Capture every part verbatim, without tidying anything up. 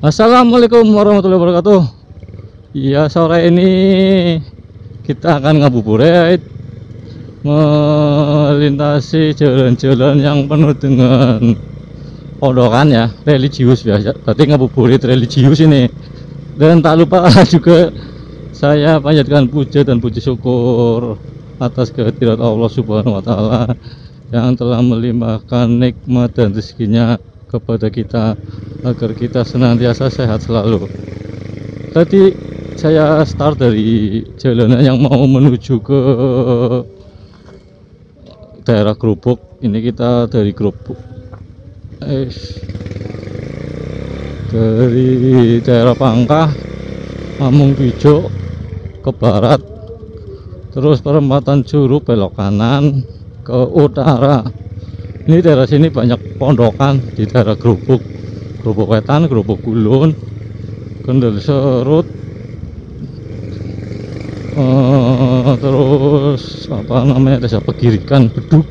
Assalamualaikum warahmatullahi wabarakatuh. Ya, sore ini kita akan ngabuburit melintasi jalan-jalan yang penuh dengan pondokan ya, religius biasa. Berarti ngabuburit religius ini. Dan tak lupa juga saya panjatkan puja dan puji syukur atas kehadirat Allah Subhanahu wa taala yang telah melimpahkan nikmat dan rezekinya kepada kita agar kita senantiasa sehat selalu. Tadi saya start dari jalanan yang mau menuju ke daerah Grubuk. Ini kita dari Grubuk eh, dari daerah Pangkah Amung Bijo ke barat, terus perempatan Juru belok kanan ke utara. Ini daerah sini banyak pondokan di daerah Grubuk, Grubuk Wetan, Grubuk Gulun, Kendal Serut, uh, terus apa namanya desa Pegirikan, Beduk.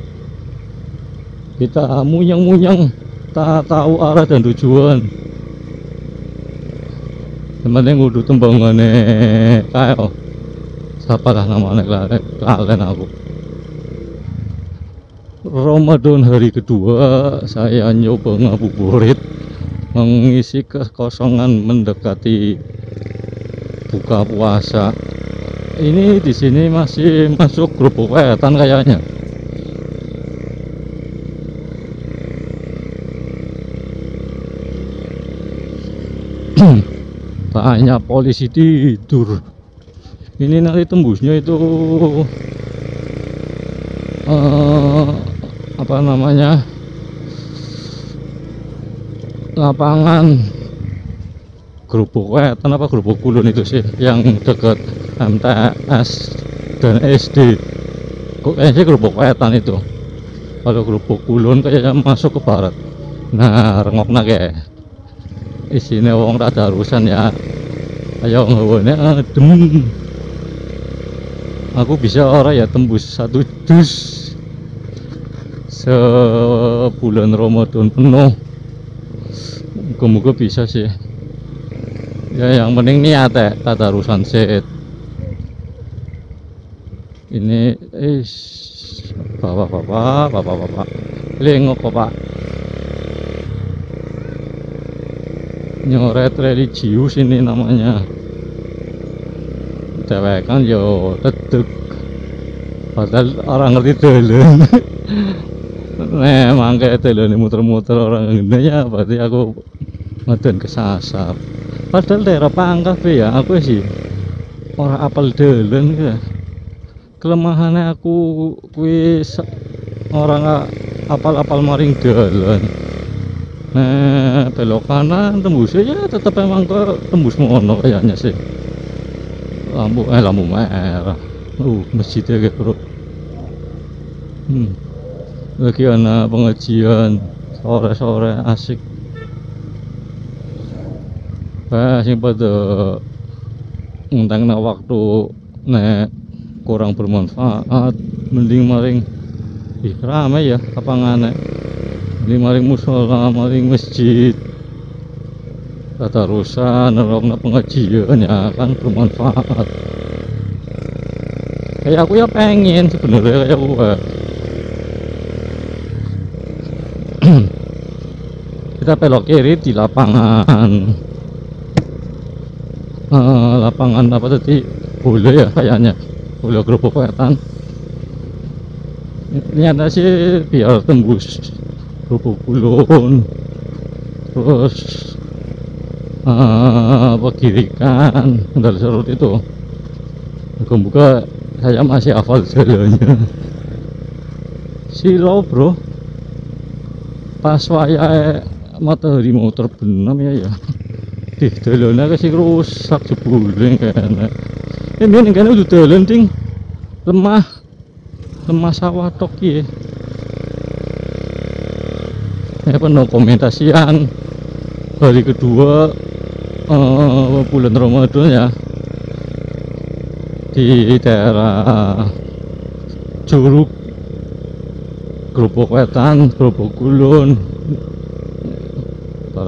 Kita munyang-munyang tak tahu arah dan tujuan. Teman yang udah tembangane kayak siapa lah namanya, kalian aku. Ramadan hari kedua saya nyoba ngabuburit mengisi kekosongan mendekati buka puasa. Ini di sini masih masuk Grubuk Wetan kayaknya. Banyak polisi tidur. Ini nanti tembusnya itu uh, apa namanya lapangan Grubuk Wetan apa Grubuk Gulun itu sih yang dekat M T S dan S D. Kok kayaknya Grubuk Wetan itu, kalau Grubuk Gulun kayaknya masuk ke barat. Nah, rengokna kayak isine wong tak darusan ya, ayo ngewone adem. Aku bisa ora ya tembus satu dus sebulan Ramadan penuh. Muga-muga bisa sih ya, yang penting niat ya, tak darusan sih. Ini is bapak-bapak bapak-bapak lengok bapak Nyoret religius ini namanya. Dewekan yo tedeg, padahal orang ngerti dalan. Nek mangke dalane muter-muter orang ngene ya berarti aku ngeden kesasar. Padahal daerah Pangkah be ya aku sih ora apel dalan ya. Kelemahane aku kuwi orang apal-apal maring dalan. Nah, belok kanan tembusnya ya tetap emang ke tembus mono kayaknya sih. Lampu eh lampu merah. Uh, masjidnya kayak bro. Hmm. Lagi ana pengajian sore-sore asik. Wah, sing pada ngentengna waktu nek kurang bermanfaat mending maring ih rame ya apa ngane. Di maring musola, maring masjid, tata rusa, nerokna pengajian ya kan bermanfaat. Kayak aku ya pengen sebenarnya kayak aku. Kita belok kiri di lapangan, uh, lapangan apa tadi? Bola ya kayaknya, bola Grubuk Wetan. Ini ada sih biar tembus Grubuk Gulun, terus uh, Pegirikan, Kendal Serut itu. Buka-buka saya masih hafal jalannya. Silo bro, pas waya matahari mau terbenam ya ya. Dih jalannya kasih rusak jebuling kayaknya. Eh ini kayaknya udah jalan ting, lemah, lemah sawah tok ya. Ya, pendokumentasian hari kedua uh, bulan Ramadan ya di daerah Juru, Grubuk Wetan, Grubuk Gulun,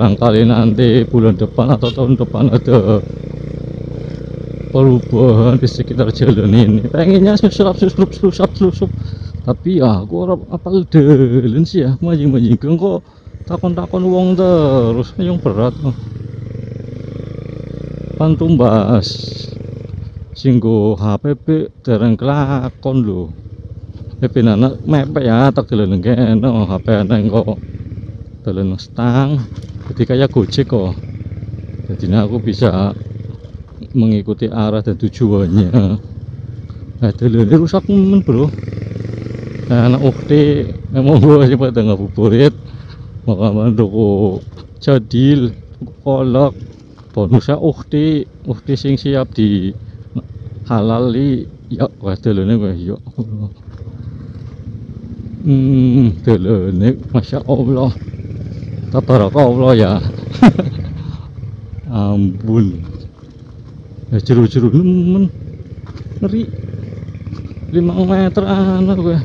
barangkali nanti bulan depan atau tahun depan ada perubahan di sekitar jalan ini. Pengennya susrap susrup susrap susrup, tapi ya gua apal delen sih ya, majing-majingkan kok takon-takon wong terus yang berat oh. Pantumbas singgo H P P dereng kelakon lho. H P anak mepek ya tak delen keno, H P anak kok delen stang jadi kayak Gojek kok. Jadinya aku bisa mengikuti arah dan tujuannya. Nah, delennya rusak men bro. Anak ukti emang gua cepat nggak favorit, makanan toko jadil, kolak, bonusnya ukti, ukti sing siap di halali. Ya, wah delennya gua ya. Hmm, delennya masya Allah, tabaraka Allah ya. Ampun. Ya jeru-jeru men ngeri lima meter anak gue.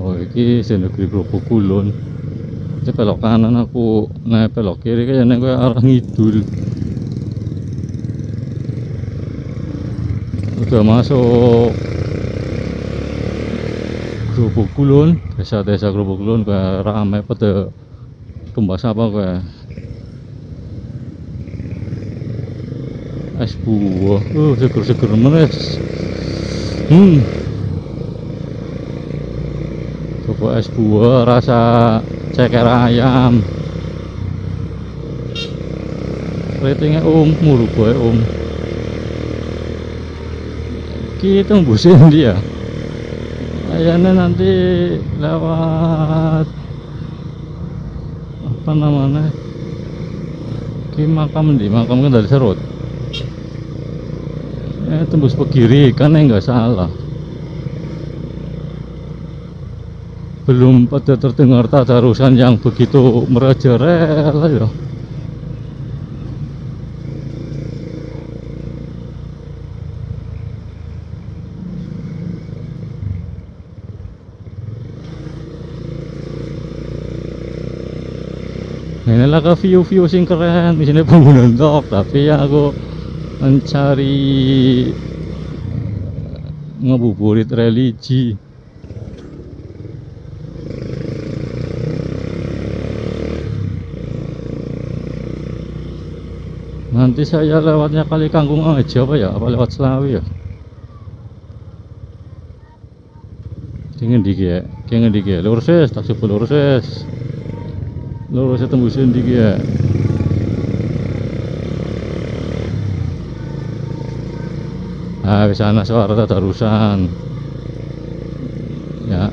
Oh iki negeri Blok Kulon. Ini belok kanan aku, nah belok kiri kayaknya gue arah ngidul. Udah masuk Blok Kulon, desa-desa Blok Kulon gue ramai pada tumbas apa gue. Es buah, uh, seger-seger meres. Hmm. Coba es buah rasa ceker ayam. Ratingnya om, murah boy om. Kita busin dia. Kayaknya nanti lewat apa namanya? Ki makam di makam kan dari Serut. Eh, tembus pegiri kan yang nggak salah, belum pada terdengar tadarusan yang begitu merajalela ya. Inilah ke view-view sing keren di sini bangunan tok, tapi ya aku mencari ngebuburit religi. Nanti saya lewatnya kali kangkung aja apa ya, apa lewat Selawi ya. Kengin diki ya, kengin diki ya, lurus es, tak sebut lurus es, lurus es tembusin diki ya. Ah, di sana suara tadarusan ya.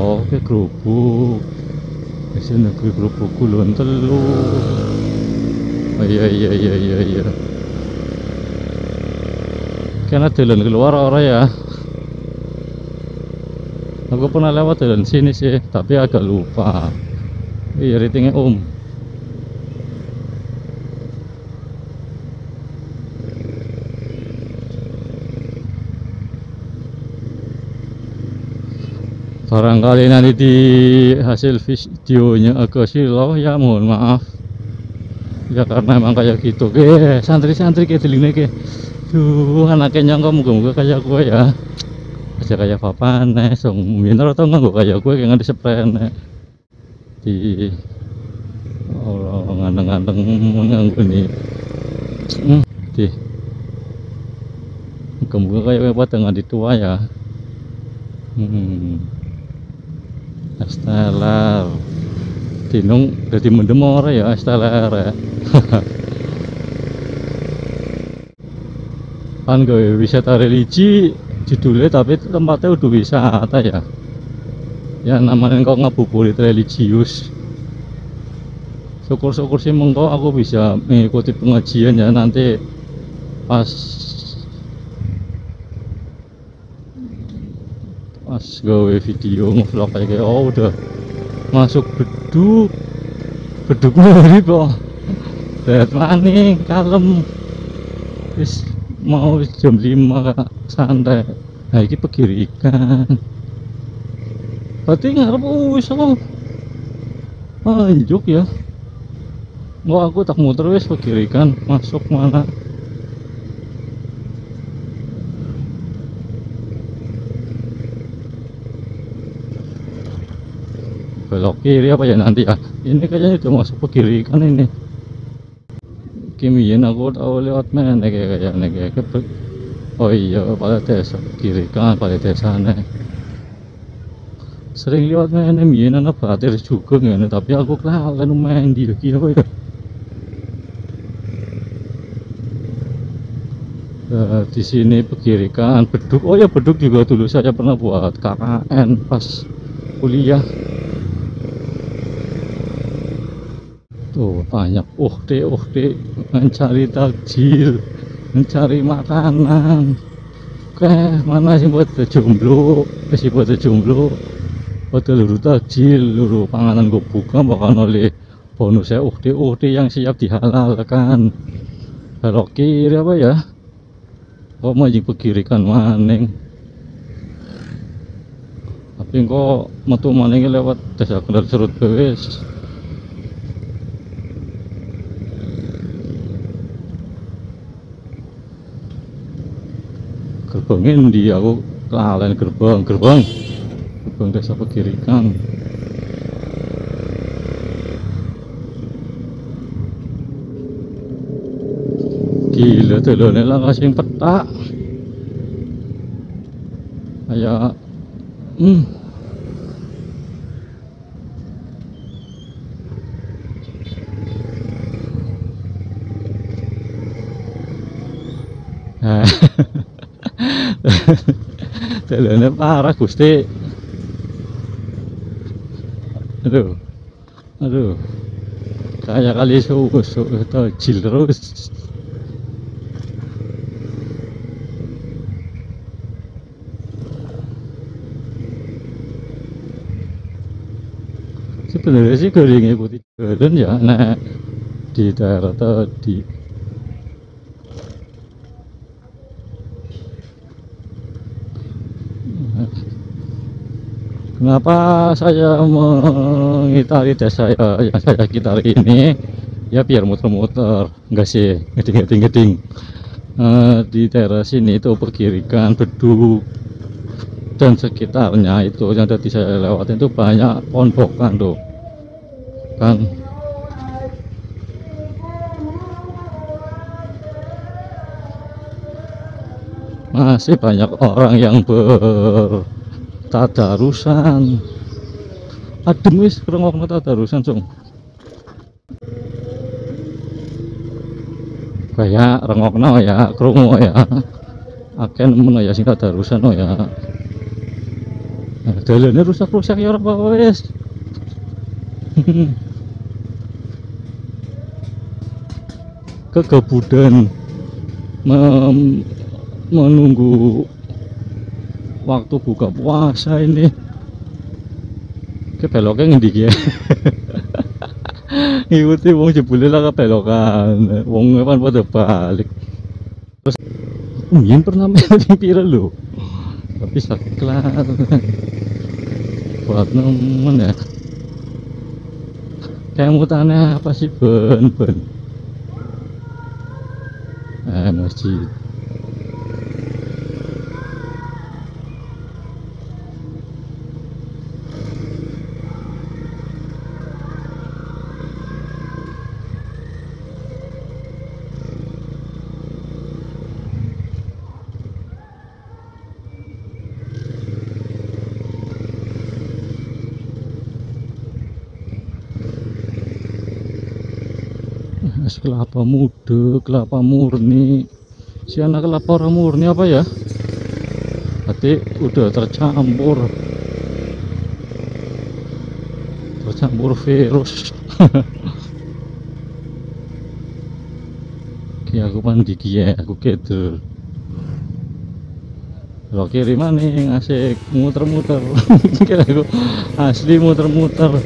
Oke, kerupuk di sini negeri kerupuk Kulon telu. Oh, iya iya iya iya iya karena jalan keluar orang ya. Aku pernah lewat jalan sini sih, tapi agak lupa. Iya, ratingnya om. Barangkali nanti di hasil videonya agak silau ya, mohon maaf ya, karena emang kayak gitu. Oke, santri-santri kayak telinga kayak duh, anaknya nyangka moga-moga kayak gue ya, aja kayak papane song minor atau enggak gue kayak gue kayak nggak diseprennya di Allah ngandeng-ngandeng mengganggu nih di moga-moga kayak gue tengah ditua ya. hmm. Esteler dinung jadi mendemor ya esteler ya. Kan gue wisata religi judulnya, tapi tempatnya udah wisata ya ya, namanya kok ngabuburit religius. Syukur-syukur sih mengko aku bisa mengikuti pengajian ya, nanti pas mas gawe video ngevlog kayak kayak oh udah masuk beduk beduk ngeri boh lihat maning kalem, terus mau jam lima santai. Nah ini pegiri ikan berarti ngarep wis aku anjuk ya. Nggak aku tak muter wis pegiri ikan masuk mana. Belok kiri apa ya nanti ya. Ini kayaknya udah masuk ke kiri kan ini. Kimian aku tahu lewat mana kayak kayak kayak. Oh iya pada desa kiri kan pada desa nih. Sering lewat mana mien anak bater juga nggak tapi aku kalah kan main di kiri apa ya. Nah, di sini pekirikan beduk. Oh ya beduk juga dulu saya pernah buat K K N pas kuliah. Tuh banyak uhde uhde mencari takjil mencari makanan. Oke mana sih buat jomblo sih buat jomblo buat luru takjil luru panganan gue buka bakal oleh bonusnya uhde uhde yang siap dihalalkan. Belok kiri apa ya kok mau dipegirikan maning tapi kok metu maningnya lewat desa kendal serut bewes. Gerbangin di aku kelalen gerbang gerbang gerbang desa pegirikan. Gila telone lah kasih petak kayak hmm. Nah jalannya parah gusti. Aduh aduh kayak kali susu tajil terus. Sebenarnya sih gue ngikuti jalan ya nah di daerah tadi. Kenapa saya mengitari desa yang saya gitari ini ya biar muter-muter enggak sih geding-geding-geding uh, di daerah sini itu pegirikan beduk dan sekitarnya itu yang tadi saya lewatin itu banyak pondokan tuh kan. Masih banyak orang yang ber tadarusan adem wis ngrungokno tadarusan sung kayak rengokno ya krungu ya akan men ya sing tadarusan oh ya. Nah, dalane rusak-rusak ya ora apa wis. Kegabudan Mem menunggu waktu buka puasa ini ke beloknya ngedik ya ngikuti wong jebule lah ke belokan wong ngepan pada balik terus mungkin pernah main viral loh tapi saklar buat nemen ya kayak mutannya apa sih ben ben eh masjid. Kelapa muda, kelapa murni, si anak kelapa orang murni apa ya? Berarti udah tercampur, tercampur virus. Oke, aku mandi dia, aku keder. Kalau kiri maning, asik muter-muter. Kira aku asli muter-muter.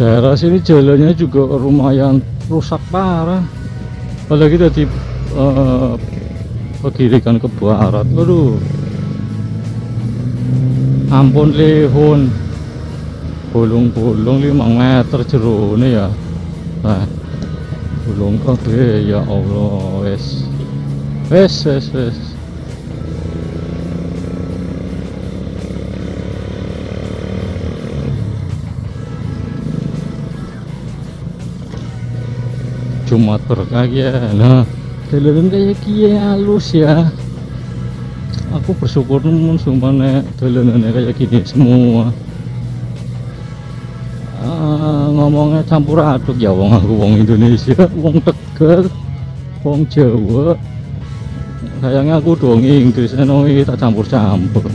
Daerah sini jalannya juga lumayan rusak parah, apalagi tadi uh, pegirikan ke barat. Aduh, ampun lihun, bolong-bolong lima meter jerone ya. Nah, bolong kabeh ya Allah, wes wes wes wes. Jumat berkah ya. Nah, dalanan kayak gini halus ya. Aku bersyukur namun sumpahnya dalanannya kayak gini semua. Uh, ngomongnya campur aduk ya, wong aku wong Indonesia, wong Tegal, wong Jawa. Kayaknya aku doang Inggris, enoi tak campur-campur.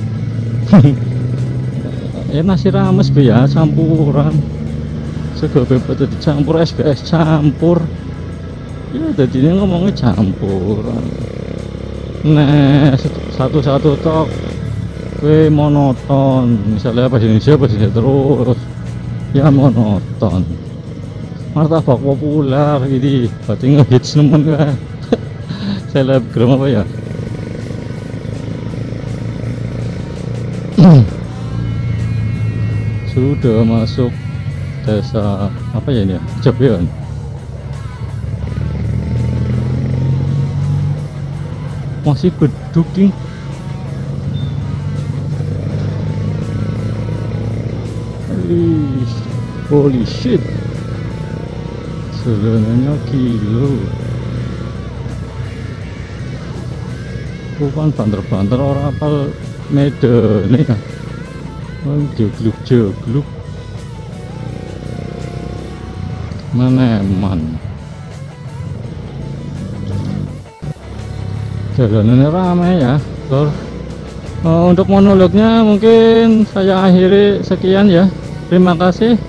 Ya masih rames biasa campuran. Segala bebas dicampur, S B S campur. Ya tadinya ngomongnya campur. Nah, satu-satu tok kue monoton, misalnya pas Indonesia pas Indonesia terus ya monoton. Martabak populer ini berarti ngehits nemen kan. Selebgram apa ya. Sudah masuk desa apa ya ini ya, Jepian. Masih geduk nih. Holy shit, sebenarnya kilo bukan banter-banter orang apal Medan nih ya, jegluk-jegluk meneman. Jalanannya ramai ya. Uh, untuk monolognya mungkin saya akhiri sekian ya. Terima kasih.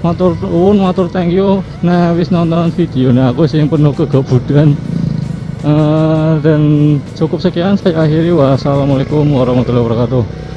Matur nuwun, matur thank you. Nah, wis nonton video nah aku sing penuh kegabutan. Uh, dan cukup sekian saya akhiri. Wassalamualaikum warahmatullahi wabarakatuh.